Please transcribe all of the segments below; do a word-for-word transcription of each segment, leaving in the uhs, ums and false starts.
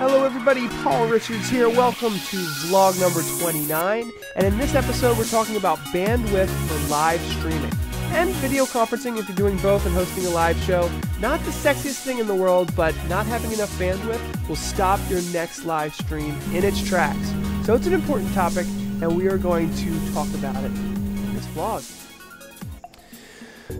Hello everybody, Paul Richards here. Welcome to vlog number twenty-nine, and in this episode we're talking about bandwidth for live streaming and video conferencing if you're doing both and hosting a live show. Not the sexiest thing in the world, but not having enough bandwidth will stop your next live stream in its tracks. So it's an important topic, and we are going to talk about it in this vlog.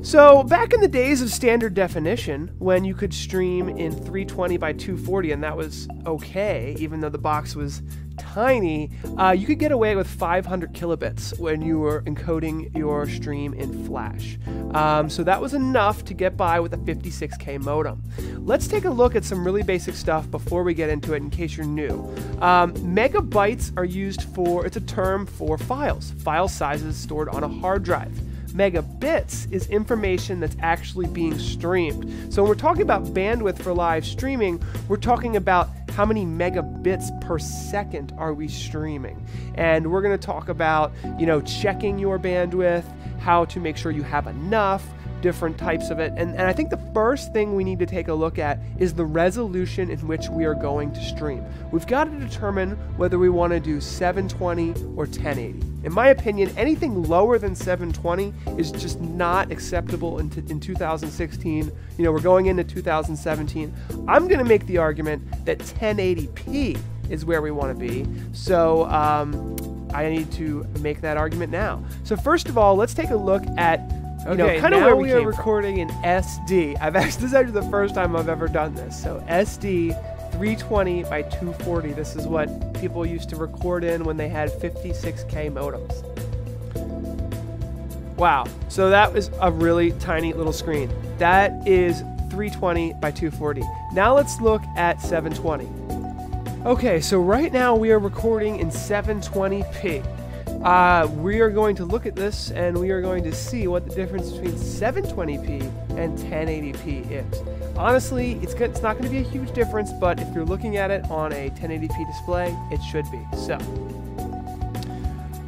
So back in the days of standard definition, when you could stream in three twenty by two forty, and that was okay, even though the box was tiny, uh, you could get away with five hundred kilobits when you were encoding your stream in Flash. Um, so that was enough to get by with a fifty-six K modem. Let's take a look at some really basic stuff before we get into it, in case you're new. Um, megabytes are used for, it's a term for files, file sizes stored on a hard drive. Megabits is information that's actually being streamed. So when we're talking about bandwidth for live streaming, we're talking about how many megabits per second are we streaming. And we're going to talk about, you know, checking your bandwidth, how to make sure you have enough, different types of it. And, and I think the first thing we need to take a look at is the resolution in which we are going to stream. We've got to determine whether we want to do seven twenty or ten eighty. In my opinion, anything lower than seven twenty is just not acceptable in, in two thousand sixteen. You know, we're going into two thousand seventeen. I'm going to make the argument that ten eighty p is where we want to be. So um, I need to make that argument now. So first of all, let's take a look at You okay, know, kind of where we, we are recording from. In S D. I've actually, this is actually the first time I've ever done this. So S D three twenty by two forty. This is what people used to record in when they had fifty-six K modems. Wow. So that was a really tiny little screen. That is three twenty by two forty. Now let's look at seven twenty. Okay, so right now we are recording in seven twenty p. Uh, we are going to look at this, and we are going to see what the difference between seven twenty p and ten eighty p is. Honestly, it's, good, it's not going to be a huge difference, but if you're looking at it on a ten eighty p display, it should be. So,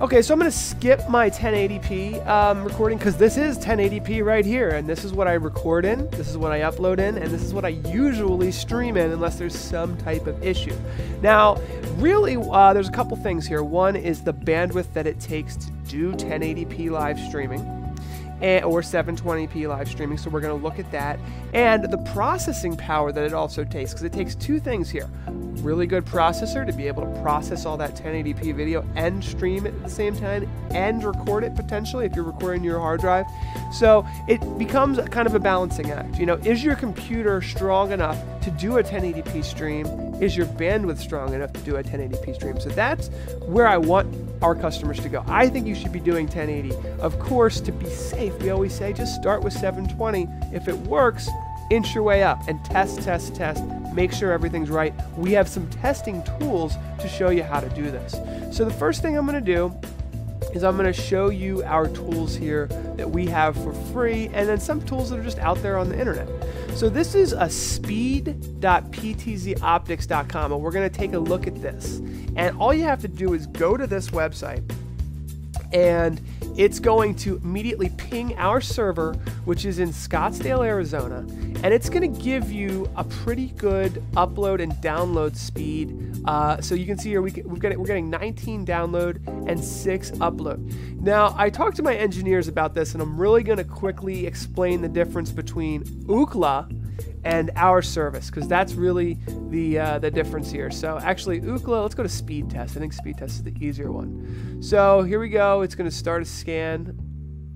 okay, so I'm going to skip my ten eighty p um, recording, because this is ten eighty p right here, and this is what I record in, this is what I upload in, and this is what I usually stream in, unless there's some type of issue. Now, really, uh, there's a couple things here. One is the bandwidth that it takes to do ten eighty p live streaming and, or seven twenty p live streaming, so we're going to look at that, and the processing power that it also takes, because it takes two things here. Really good processor to be able to process all that ten eighty p video and stream it at the same time and record it potentially if you're recording your hard drive. So it becomes a kind of a balancing act. You know, is your computer strong enough to do a ten eighty p stream? Is your bandwidth strong enough to do a ten eighty p stream? So that's where I want our customers to go. I think you should be doing ten eighty. Of course, to be safe, we always say just start with seven twenty. If it works, inch your way up and test, test, test, make sure everything's right. We have some testing tools to show you how to do this. So the first thing I'm going to do is I'm going to show you our tools here that we have for free, and then some tools that are just out there on the internet. So this is a speed dot p t z optics dot com, and we're going to take a look at this. And all you have to do is go to this website, and it's going to immediately ping our server, which is in Scottsdale, Arizona, and it's going to give you a pretty good upload and download speed. Uh, so you can see here we can, we've got it, we're getting nineteen download and six upload. Now, I talked to my engineers about this, and I'm really going to quickly explain the difference between Ookla and our service, because that's really the uh, the difference here. So actually, Ookla, let's go to speed test. I think speed test is the easier one. So here we go. It's going to start a scan,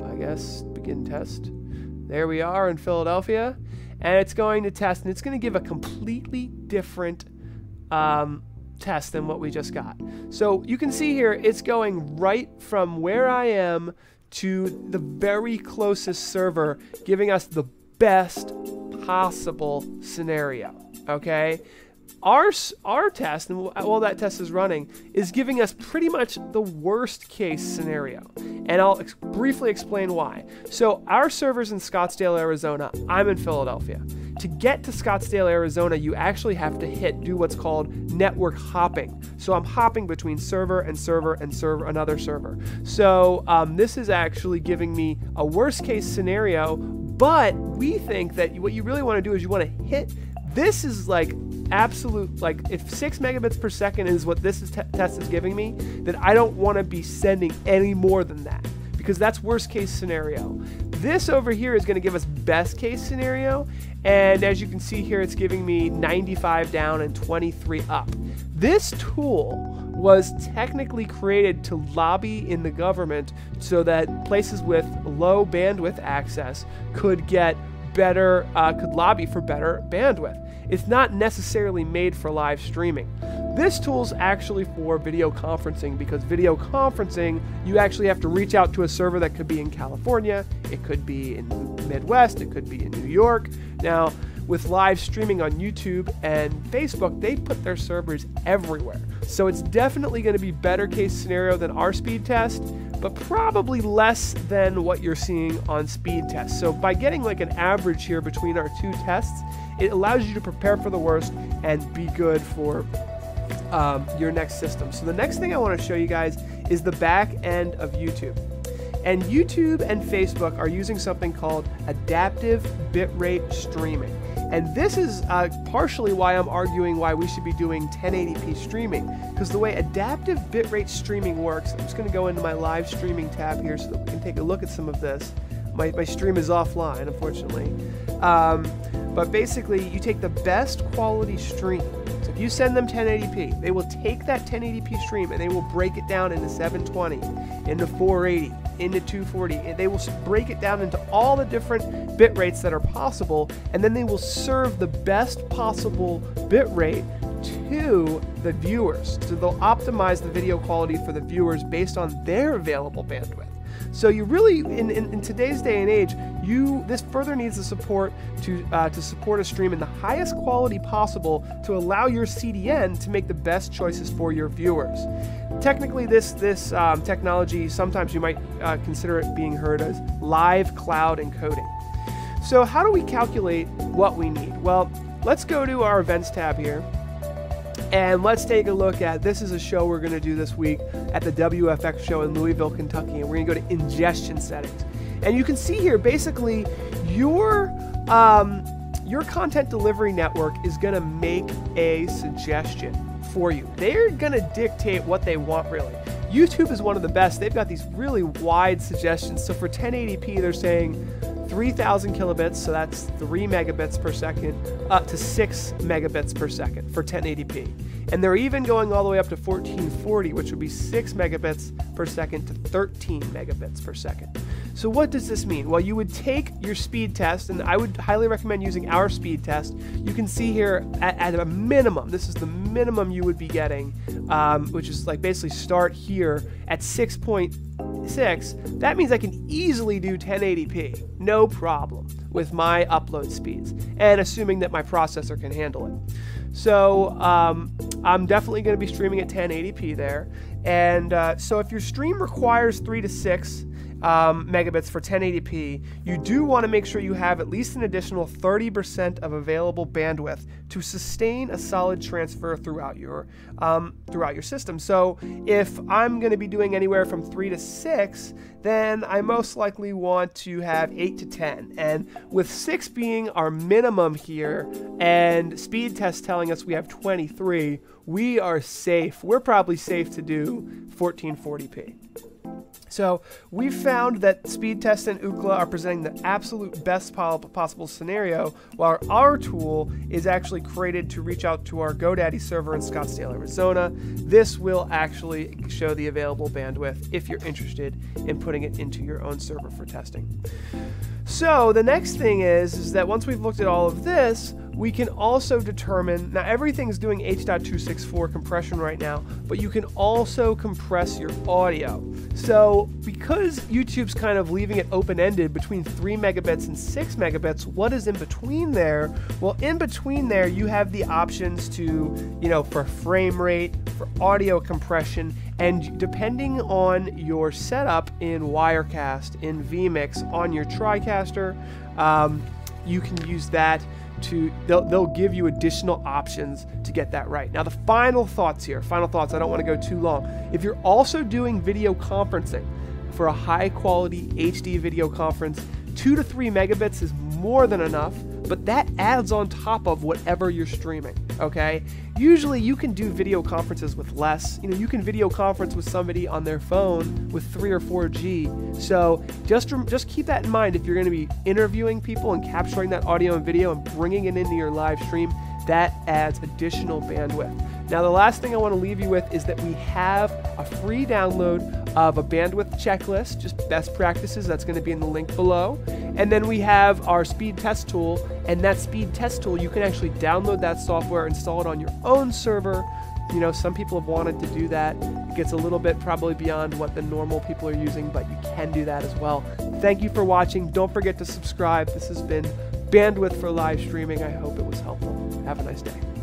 I guess, begin test. There we are in Philadelphia, and it's going to test, and it's going to give a completely different um, test than what we just got. So you can see here, it's going right from where I am to the very closest server, giving us the best possible scenario. Okay, our our test, and while that test is running, is giving us pretty much the worst case scenario, and I'll ex briefly explain why. So our server's in Scottsdale, Arizona. I'm in Philadelphia. To get to Scottsdale, Arizona, you actually have to hit, do what's called network hopping. So I'm hopping between server and server and server, another server. So um, this is actually giving me a worst case scenario, but we think that what you really want to do is you want to hit This is like absolute, like if six megabits per second is what this is te test is giving me, then I don't want to be sending any more than that, because that's worst case scenario. This over here is going to give us best case scenario. And as you can see here, it's giving me ninety-five down and twenty-three up. This tool was technically created to lobby in the government so that places with low bandwidth access could get better, uh, could lobby for better bandwidth. It's not necessarily made for live streaming. This tool's actually for video conferencing, because video conferencing, you actually have to reach out to a server that could be in California, it could be in the Midwest, it could be in New York. Now, with live streaming on YouTube and Facebook, they put their servers everywhere. So it's definitely going to be better case scenario than our speed test, but probably less than what you're seeing on speed tests. So by getting like an average here between our two tests, it allows you to prepare for the worst and be good for um, your next system. So the next thing I want to show you guys is the back end of YouTube. And YouTube and Facebook are using something called adaptive bitrate streaming. And this is uh, partially why I'm arguing why we should be doing ten eighty p streaming, because the way adaptive bitrate streaming works, I'm just going to go into my live streaming tab here so that we can take a look at some of this. My, my stream is offline, unfortunately. Um, but basically, you take the best quality stream. So if you send them ten eighty p, they will take that ten eighty p stream and they will break it down into seven twenty, into four eighty, into two forty, and they will break it down into all the different bit rates that are possible, and then they will serve the best possible bit rate to the viewers. So they'll optimize the video quality for the viewers based on their available bandwidth. So you really, in, in, in today's day and age, you this further needs the support to uh, to support a stream in the highest quality possible to allow your C D N to make the best choices for your viewers. Technically, this this um, technology, sometimes you might uh, consider it being heard as live cloud encoding. So how do we calculate what we need? Well, let's go to our events tab here. And let's take a look at, this is a show we're going to do this week at the W F X show in Louisville, Kentucky. And we're going to go to ingestion settings. And you can see here, basically, your, um, your content delivery network is going to make a suggestion for you. They're going to dictate what they want, really. YouTube is one of the best. They've got these really wide suggestions. So for ten eighty p, they're saying three thousand kilobits, so that's three megabits per second, up to six megabits per second for ten eighty p. And they're even going all the way up to fourteen forty, which would be six megabits per second to thirteen megabits per second. So what does this mean? Well, you would take your speed test, and I would highly recommend using our speed test. You can see here at, at a minimum, this is the minimum you would be getting, um, which is like basically start here at six point six. That means I can easily do ten eighty p, no problem, with my upload speeds, and assuming that my processor can handle it. So um, I'm definitely going to be streaming at ten eighty p there. And uh, so if your stream requires three to six um, megabits for ten eighty p, you do want to make sure you have at least an additional thirty percent of available bandwidth to sustain a solid transfer throughout your um, throughout your system. So if I'm going to be doing anywhere from three to six, then I most likely want to have eight to ten. And with six being our minimum here and speed test telling us we have twenty-three, we are safe. We're probably safe to do fourteen forty p. So we've found that speed tests and Ookla are presenting the absolute best possible scenario, while our tool is actually created to reach out to our GoDaddy server in Scottsdale, Arizona. This will actually show the available bandwidth if you're interested in putting it into your own server for testing. So the next thing is, is that once we've looked at all of this, we can also determine, now everything's doing H two sixty-four compression right now, but you can also compress your audio. So because YouTube's kind of leaving it open-ended between three megabits and six megabits, what is in between there? Well, in between there, you have the options to, you know, for frame rate, for audio compression, and depending on your setup in Wirecast, in vMix, on your TriCaster, um, you can use that to, they'll, they'll give you additional options to get that right. Now the final thoughts here, final thoughts, I don't want to go too long. If you're also doing video conferencing for a high quality H D video conference, two to three megabits is more than enough but that adds on top of whatever you're streaming, okay? Usually you can do video conferences with less. You know, you can video conference with somebody on their phone with three or four G. So just, just keep that in mind if you're gonna be interviewing people and capturing that audio and video and bringing it into your live stream. That adds additional bandwidth. Now, the last thing I want to leave you with is that we have a free download of a bandwidth checklist, just best practices. That's going to be in the link below. And then we have our speed test tool, and that speed test tool, you can actually download that software, install it on your own server. You know, some people have wanted to do that. It gets a little bit probably beyond what the normal people are using, but you can do that as well. Thank you for watching. Don't forget to subscribe. This has been Bandwidth for Live Streaming. I hope it was helpful. Have a nice day.